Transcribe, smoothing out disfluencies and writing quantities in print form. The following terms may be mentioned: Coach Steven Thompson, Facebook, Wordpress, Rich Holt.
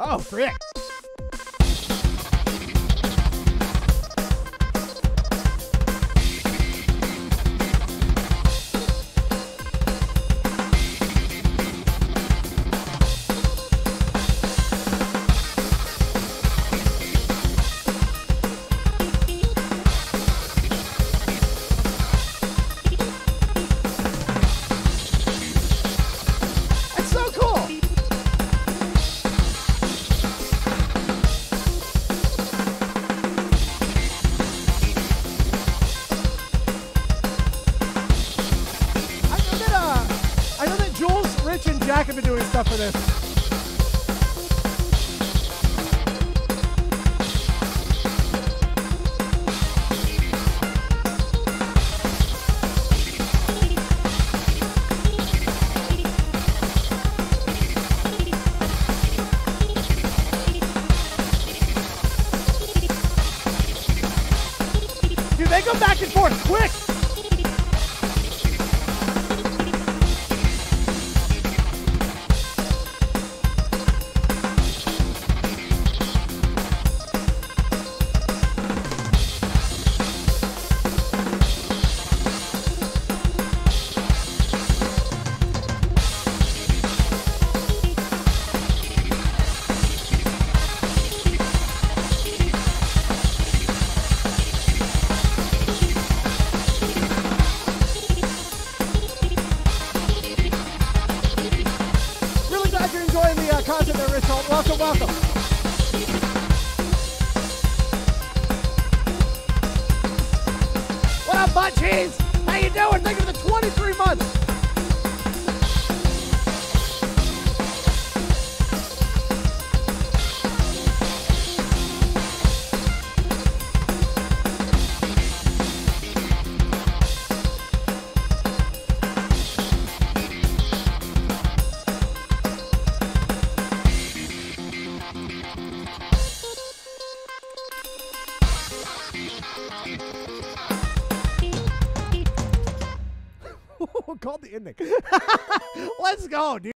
Oh, frick! Rich and Jack have been doing stuff for this. Dude, they go back and forth quick. Content there, Rich Holt. Welcome, welcome. What up, butt cheese? How you doing? Thank you for the 23 months. Called the ending. Let's go, dude.